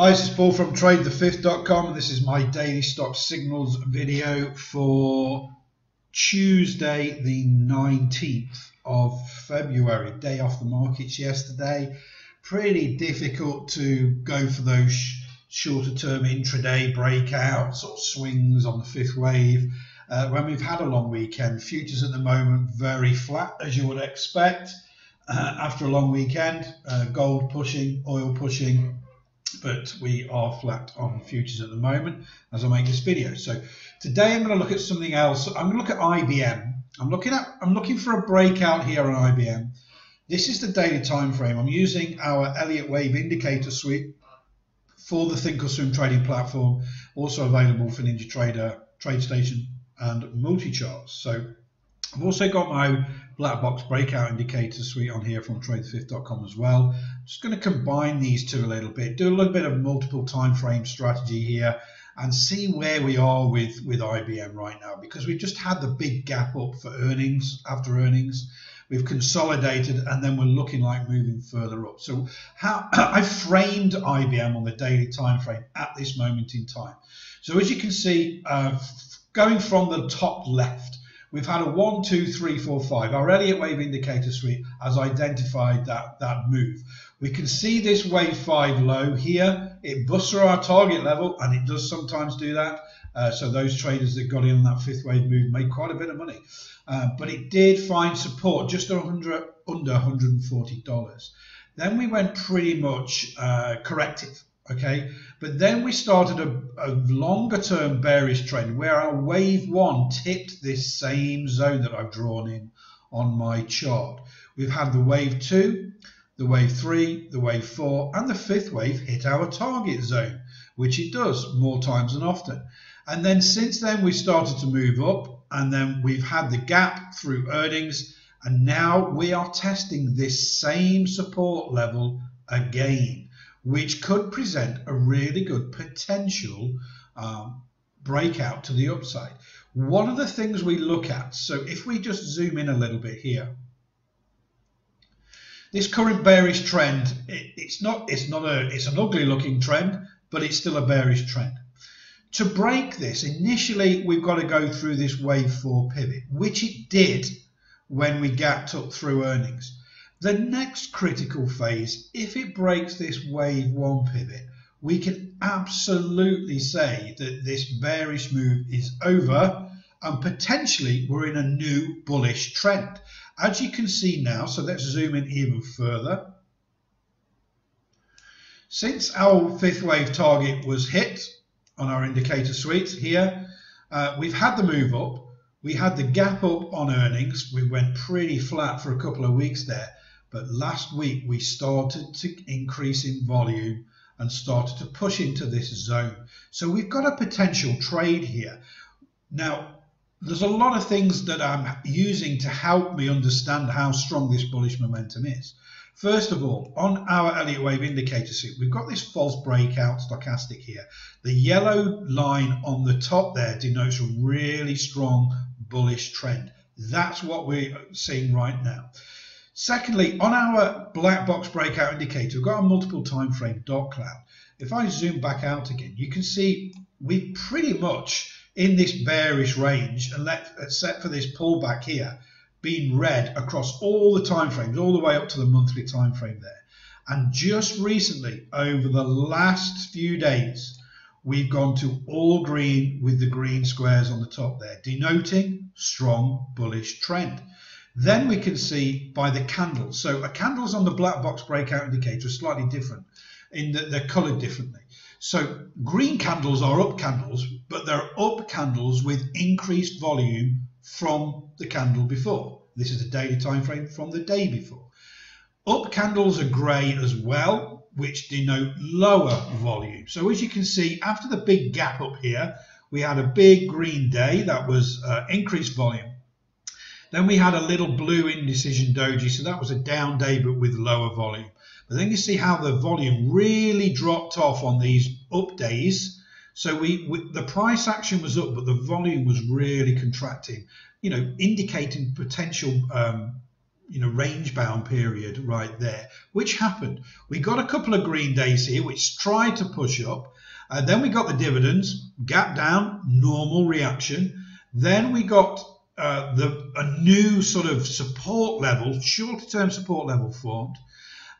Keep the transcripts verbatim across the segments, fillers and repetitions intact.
Hi, this is Paul from Trade The Fifth dot com. This is my daily stock signals video for Tuesday the nineteenth of February. Day off the markets yesterday. Pretty difficult to go for those sh shorter term intraday breakouts or swings on the fifth wave uh, when we've had a long weekend. Futures at the moment very flat, as you would expect uh, after a long weekend. Uh, gold pushing, oil pushing, but we are flat on futures at the moment as I make this video. So today I'm going to look at something else. I'm going to look at I B M. I'm looking at I'm looking for a breakout here on I B M. This is the daily time frame. I'm using our Elliott Wave Indicator Suite for the thinkorswim trading platform, also available for NinjaTrader, TradeStation, and MultiCharts. So I've also got my black box breakout indicator suite on here from Trade The Fifth dot com as well. I'm just going to combine these two a little bit, do a little bit of multiple time frame strategy here and see where we are with, with I B M right now, because we've just had the big gap up for earnings after earnings. We've consolidated and then we're looking like moving further up. So how I framed I B M on the daily time frame at this moment in time. So as you can see, uh, going from the top left, we've had a one, two, three, four, five. Our Elliott Wave Indicator Suite has identified that, that move. We can see this wave five low here. It busts through our target level, and it does sometimes do that. Uh, so those traders that got in on that fifth wave move made quite a bit of money. Uh, but it did find support just one hundred, under one hundred forty dollars. Then we went pretty much uh, corrective. Okay, but then we started a, a longer term bearish trend where our wave one tipped this same zone that I've drawn in on my chart. We've had the wave two, the wave three, the wave four, and the fifth wave hit our target zone, which it does more times than often. And then since then we started to move up, and then we've had the gap through earnings, and now we are testing this same support level again, which could present a really good potential um, breakout to the upside. One of the things we look at, so if we just zoom in a little bit here, this current bearish trend, it, it's not, it's not a, it's an ugly looking trend, but it's still a bearish trend. To break this, initially we've got to go through this wave four pivot, which it did when we gapped up through earnings. The next critical phase, if it breaks this wave one pivot, we can absolutely say that this bearish move is over and potentially we're in a new bullish trend. As you can see now, so let's zoom in even further. Since our fifth wave target was hit on our indicator suite here, uh, we've had the move up, we had the gap up on earnings, we went pretty flat for a couple of weeks there. But last week we started to increase in volume and started to push into this zone. So we've got a potential trade here. Now, there's a lot of things that I'm using to help me understand how strong this bullish momentum is. First of all, on our Elliott Wave Indicator Suite, we've got this false breakout stochastic here. The yellow line on the top there denotes a really strong bullish trend. That's what we're seeing right now. Secondly, on our black box breakout indicator, we've got a multiple time frame dot cloud. If I zoom back out again, you can see we're pretty much in this bearish range, and let, except for this pullback here, being red across all the time frames, all the way up to the monthly time frame there. And just recently, over the last few days, we've gone to all green with the green squares on the top there, denoting strong bullish trend. Then we can see by the candles. So a candles on the black box breakout indicator is slightly different in that they're coloured differently. So green candles are up candles, but they're up candles with increased volume from the candle before. This is the daily time frame from the day before. Up candles are grey as well, which denote lower volume. So as you can see, after the big gap up here, we had a big green day that was uh, increased volume. Then we had a little blue indecision doji, so that was a down day but with lower volume. But then you see how the volume really dropped off on these up days. So we, we the price action was up, but the volume was really contracting, you know, indicating potential um, you know, range bound period right there, which happened. We got a couple of green days here, which tried to push up. Uh, then we got the dividends, gap down, normal reaction. Then we got uh, the, a new sort of support level, shorter term support level formed.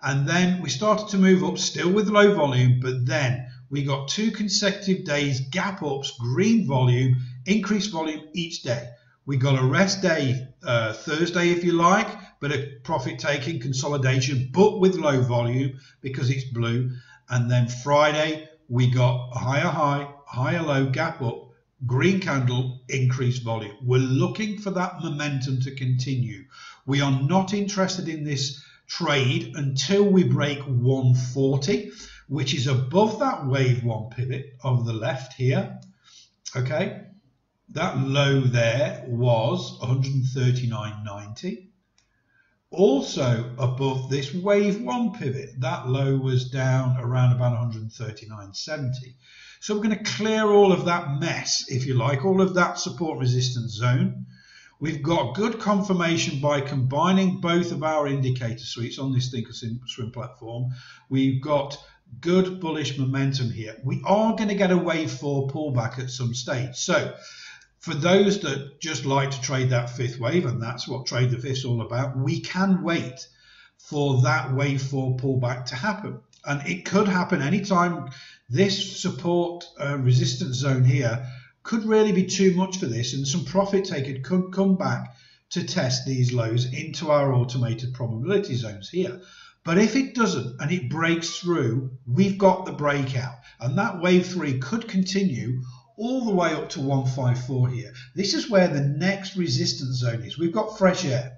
And then we started to move up, still with low volume, but then we got two consecutive days, gap ups, green volume, increased volume each day. We got a rest day uh, Thursday, if you like, but a profit-taking consolidation, but with low volume because it's blue. And then Friday, we got a higher high, higher low, gap up, green candle, increased volume. We're looking for that momentum to continue. We are not interested in this trade until we break one forty, which is above that wave one pivot on the left here. Okay, that low there was one thirty-nine ninety. Also above this wave one pivot, that low was down around about one thirty-nine seventy. So we're going to clear all of that mess, if you like, all of that support resistance zone. We've got good confirmation by combining both of our indicator suites on this thinkorswim platform. We've got good bullish momentum here. We are going to get a wave four pullback at some stage. So for those that just like to trade that fifth wave, and that's what Trade the Fifth's all about, we can wait for that wave four pullback to happen. And it could happen anytime. This support uh, resistance zone here could really be too much for this, and some profit taker could come back to test these lows into our automated probability zones here. But if it doesn't and it breaks through, we've got the breakout, and that wave three could continue all the way up to one fifty-four here. This is where the next resistance zone is. We've got fresh air.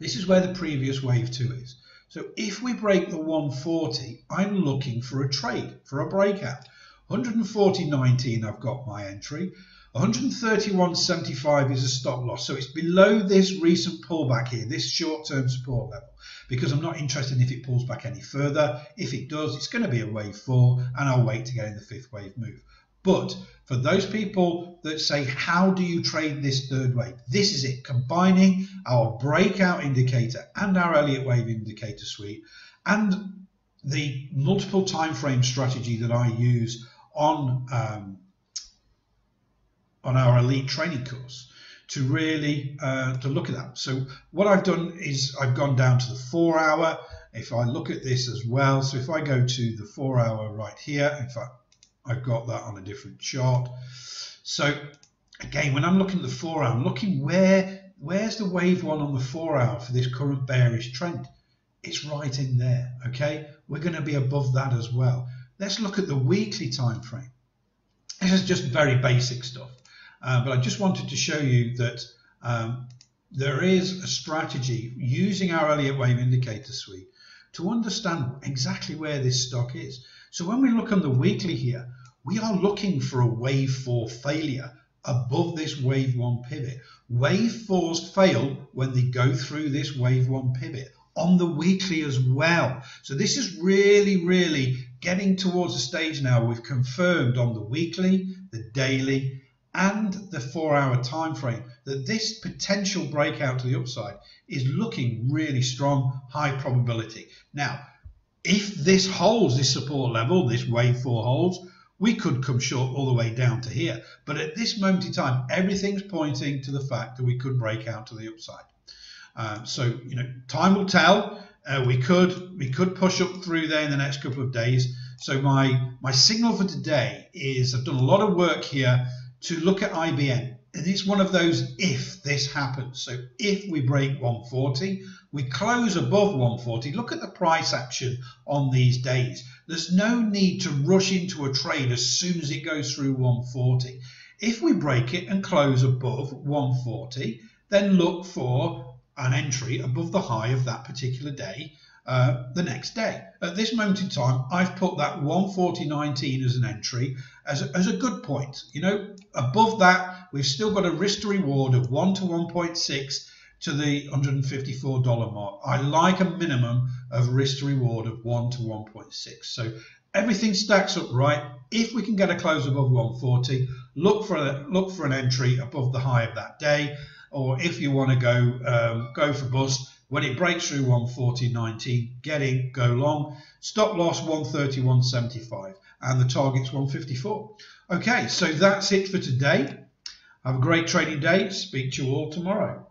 This is where the previous wave two is. So if we break the one forty, I'm looking for a trade, for a breakout. one forty nineteen, I've got my entry. one thirty-one seventy-five is a stop loss. So it's below this recent pullback here, this short-term support level, because I'm not interested in if it pulls back any further. If it does, it's going to be a wave four, and I'll wait to get in the fifth wave move. But for those people that say, how do you trade this third wave? This is it, combining our breakout indicator and our Elliott Wave Indicator Suite and the multiple time frame strategy that I use on um, on our elite training course to really uh, to look at that. So what I've done is I've gone down to the four hour. If I look at this as well, so if I go to the four hour right here, in fact, I've got that on a different chart. So again, when I'm looking at the four hour, I'm looking where where's the wave one on the four hour for this current bearish trend? It's right in there. Okay, we're going to be above that as well. Let's look at the weekly time frame. This is just very basic stuff, uh, but I just wanted to show you that um, there is a strategy using our Elliott Wave Indicator Suite to understand exactly where this stock is. So when we look on the weekly here, we are looking for a wave four failure above this wave one pivot. Wave fours fail when they go through this wave one pivot on the weekly as well. So this is really, really getting towards a stage now. We've confirmed on the weekly, the daily, and the four-hour time frame that this potential breakout to the upside is looking really strong, high probability. Now, if this holds, this support level, this wave four holds, we could come short all the way down to here. But at this moment in time, everything's pointing to the fact that we could break out to the upside. Um, so, you know, time will tell. Uh, we could we could push up through there in the next couple of days. So my, my signal for today is I've done a lot of work here to look at I B M. And it's one of those if this happens. So if we break one forty, we close above one forty. Look at the price action on these days. There's no need to rush into a trade as soon as it goes through one forty. If we break it and close above one forty, then look for an entry above the high of that particular day uh, the next day. At this moment in time, I've put that one forty nineteen as an entry as a, as a good point. You know, above that, we've still got a risk to reward of one to one point six to the one fifty-four dollar mark. I like a minimum of risk to reward of one to one point six. So everything stacks up right. If we can get a close above one forty, look for a, look for an entry above the high of that day. or if you want to go um, go for bust, when it breaks through one forty ninety, get in, go long. Stop loss one thirty-one seventy-five, and the target's one fifty-four. Okay, so that's it for today. Have a great trading day. Speak to you all tomorrow.